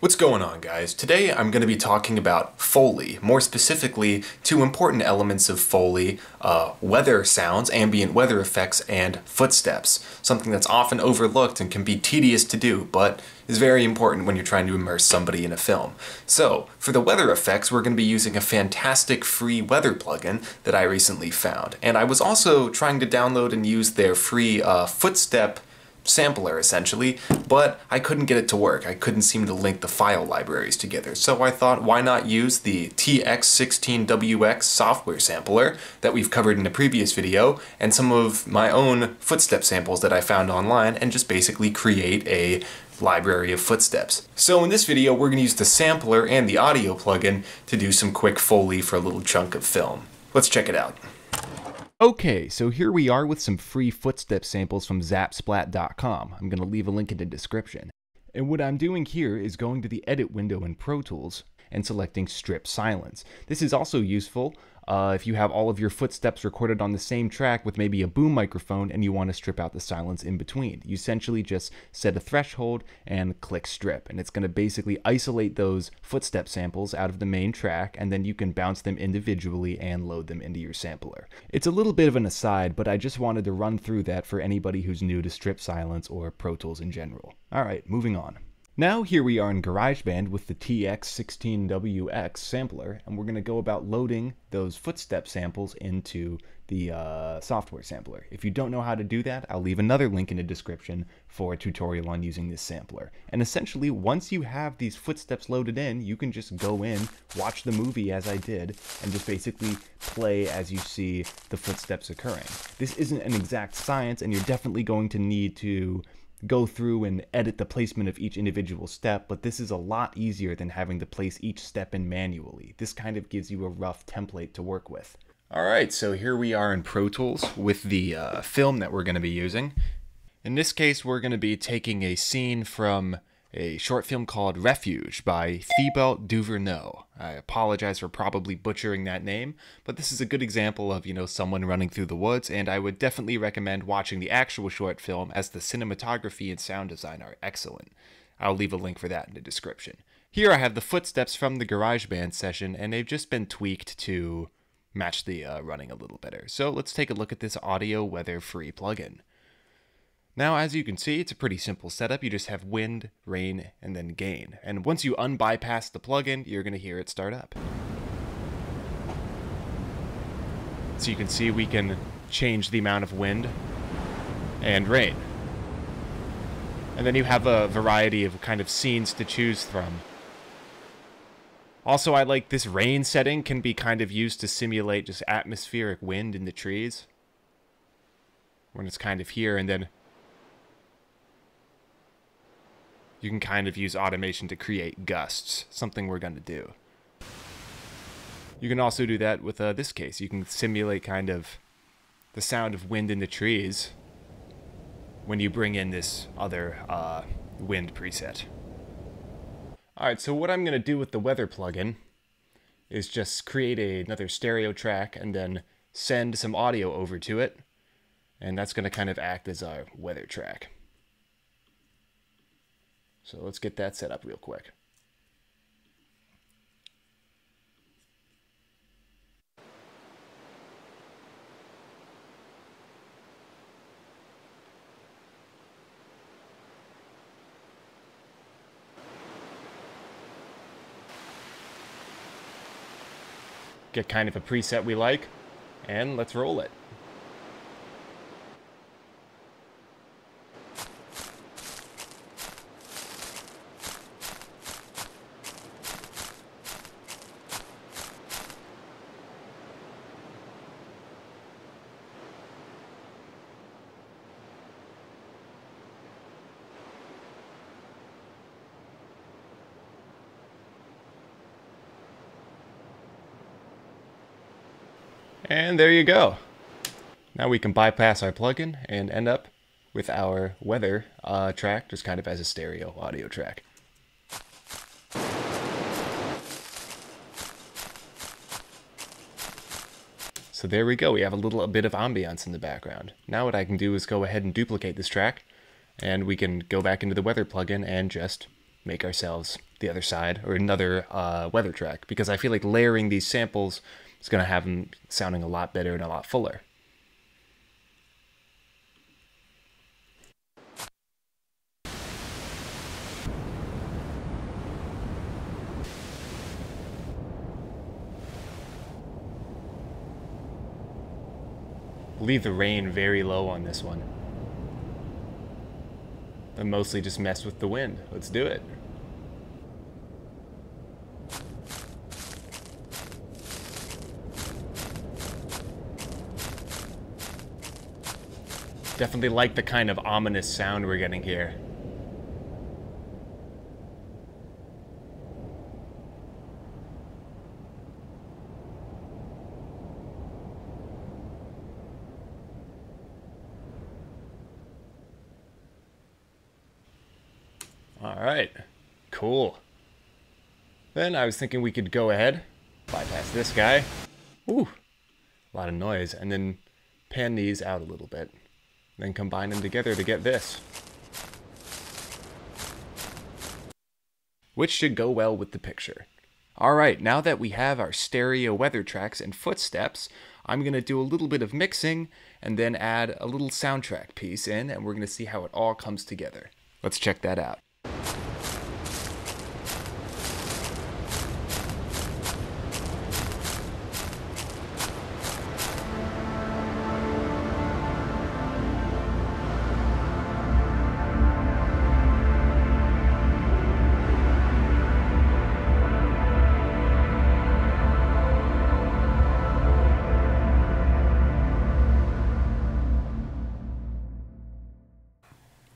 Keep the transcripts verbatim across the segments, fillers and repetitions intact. What's going on, guys? Today I'm going to be talking about Foley, more specifically two important elements of Foley, uh, weather sounds, ambient weather effects, and footsteps, something that's often overlooked and can be tedious to do, but is very important when you're trying to immerse somebody in a film. So, for the weather effects, we're going to be using a fantastic free weather plugin that I recently found, and I was also trying to download and use their free uh, footstep sampler, essentially, but I couldn't get it to work. I couldn't seem to link the file libraries together, so I thought, why not use the T X sixteen W X software sampler that we've covered in a previous video, and some of my own footstep samples that I found online, and just basically create a library of footsteps. So in this video, we're going to use the sampler and the audio plugin to do some quick Foley for a little chunk of film. Let's check it out. Okay, so here we are with some free footstep samples from zapsplat dot com. I'm going to leave a link in the description. And what I'm doing here is going to the edit window in Pro Tools and selecting strip silence. This is also useful uh, if you have all of your footsteps recorded on the same track with maybe a boom microphone and you want to strip out the silence in between. You essentially just set a threshold and click strip, and it's going to basically isolate those footstep samples out of the main track, and then you can bounce them individually and load them into your sampler. It's a little bit of an aside, but I just wanted to run through that for anybody who's new to strip silence or Pro Tools in general. Alright, moving on. Now here we are in GarageBand with the T X sixteen W X sampler, and we're going to go about loading those footstep samples into the uh, software sampler. If you don't know how to do that, I'll leave another link in the description for a tutorial on using this sampler. And essentially, once you have these footsteps loaded in, you can just go in, watch the movie as I did, and just basically play as you see the footsteps occurring. This isn't an exact science, and you're definitely going to need to go through and edit the placement of each individual step, but this is a lot easier than having to place each step in manually. This kind of gives you a rough template to work with. All right, so here we are in Pro Tools with the uh, film that we're going to be using. In this case, we're going to be taking a scene from a short film called Refuge by Thibaut Duverneix. I apologize for probably butchering that name, but this is a good example of, you know, someone running through the woods, and I would definitely recommend watching the actual short film, as the cinematography and sound design are excellent. I'll leave a link for that in the description. Here I have the footsteps from the GarageBand session, and they've just been tweaked to match the uh, running a little better. So let's take a look at this AudioWeather free plugin. Now, as you can see, it's a pretty simple setup. You just have wind, rain, and then gain. And once you unbypass the plugin, you're going to hear it start up. So you can see we can change the amount of wind and rain. And then you have a variety of kind of scenes to choose from. Also, I like this rain setting can be kind of used to simulate just atmospheric wind in the trees, when it's kind of here, and then you can kind of use automation to create gusts, something we're going to do. You can also do that with uh, this case. You can simulate kind of the sound of wind in the trees when you bring in this other uh, wind preset. Alright, so what I'm going to do with the weather plugin is just create a, another stereo track and then send some audio over to it, and that's going to kind of act as our weather track. So let's get that set up real quick. Get kind of a preset we like, and let's roll it. And there you go. Now we can bypass our plugin and end up with our weather uh, track just kind of as a stereo audio track. So there we go. We have a little a bit of ambiance in the background. Now what I can do is go ahead and duplicate this track, and we can go back into the weather plugin and just make ourselves the other side, or another uh, weather track, because I feel like layering these samples is going to have them sounding a lot better and a lot fuller. Leave the rain very low on this one. I mostly just mess with the wind. Let's do it. Definitely like the kind of ominous sound we're getting here. Alright, cool. Then I was thinking we could go ahead, bypass this guy. Ooh, a lot of noise, and then pan these out a little bit. Then combine them together to get this, which should go well with the picture. Alright, now that we have our stereo weather tracks and footsteps, I'm going to do a little bit of mixing and then add a little soundtrack piece in, and we're going to see how it all comes together. Let's check that out.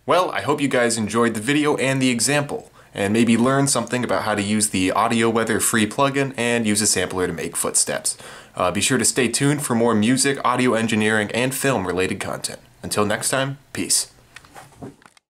Well, I hope you guys enjoyed the video and the example, and maybe learned something about how to use the AudioWeather free plugin and use a sampler to make footsteps. Uh, be sure to stay tuned for more music, audio engineering, and film related content. Until next time, peace.